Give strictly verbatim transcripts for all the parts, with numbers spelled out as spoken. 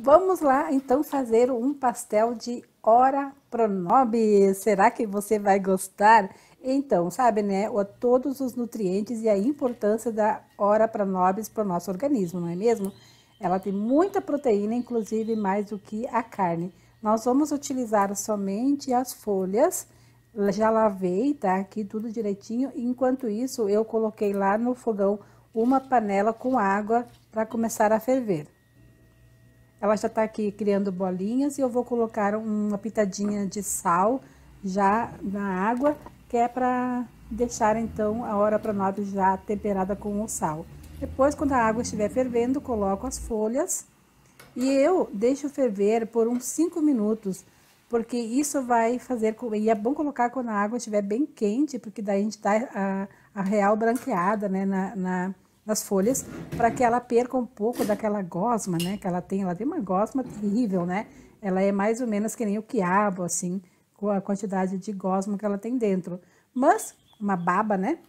Vamos lá, então, fazer um pastel de Ora Pro Nobis. Será que você vai gostar? Então, sabe, né, todos os nutrientes e a importância da Ora Pro Nobis para o nosso organismo, não é mesmo? Ela tem muita proteína, inclusive mais do que a carne. Nós vamos utilizar somente as folhas. Já lavei, tá? Aqui tudo direitinho. Enquanto isso, eu coloquei lá no fogão uma panela com água para começar a ferver. Ela já tá aqui criando bolinhas e eu vou colocar uma pitadinha de sal já na água, que é para deixar então a Ora Pro Nobis já temperada com o sal. Depois, quando a água estiver fervendo, coloco as folhas e eu deixo ferver por uns cinco minutos, porque isso vai fazer, e é bom colocar quando a água estiver bem quente, porque daí a gente dá a, a real branqueada, né, na, na nas folhas, para que ela perca um pouco daquela gosma, né, que ela tem. Ela tem uma gosma terrível, né? Ela é mais ou menos que nem o quiabo, assim, com a quantidade de gosma que ela tem dentro. Mas, uma baba, né?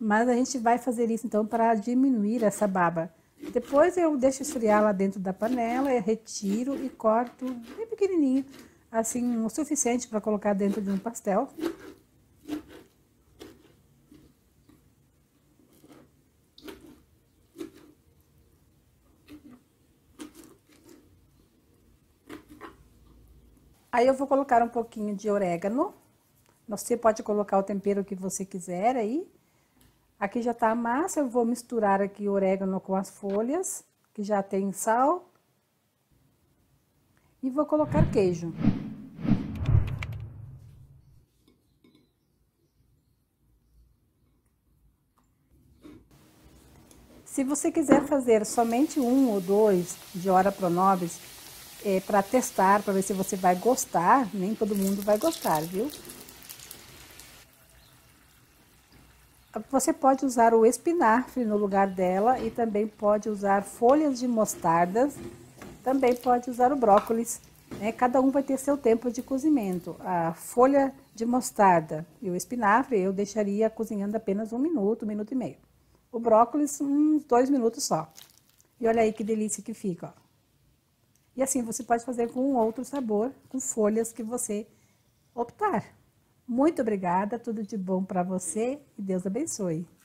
Mas a gente vai fazer isso, então, para diminuir essa baba. Depois eu deixo esfriar lá dentro da panela, eu retiro e corto bem pequenininho, assim, o suficiente para colocar dentro de um pastel. Aí eu vou colocar um pouquinho de orégano, você pode colocar o tempero que você quiser aí. Aqui já tá a massa, eu vou misturar aqui o orégano com as folhas, que já tem sal. E vou colocar queijo. Se você quiser fazer somente um ou dois de Ora Pro Nobis, É, para testar, para ver se você vai gostar. Nem todo mundo vai gostar, viu? Você pode usar o espinafre no lugar dela e também pode usar folhas de mostarda, também pode usar o brócolis, né? Cada um vai ter seu tempo de cozimento. A folha de mostarda e o espinafre eu deixaria cozinhando apenas um minuto, um minuto e meio. O brócolis, uns dois minutos só. E olha aí que delícia que fica, ó. E assim, você pode fazer com outro sabor, com folhas que você optar. Muito obrigada, tudo de bom para você e Deus abençoe.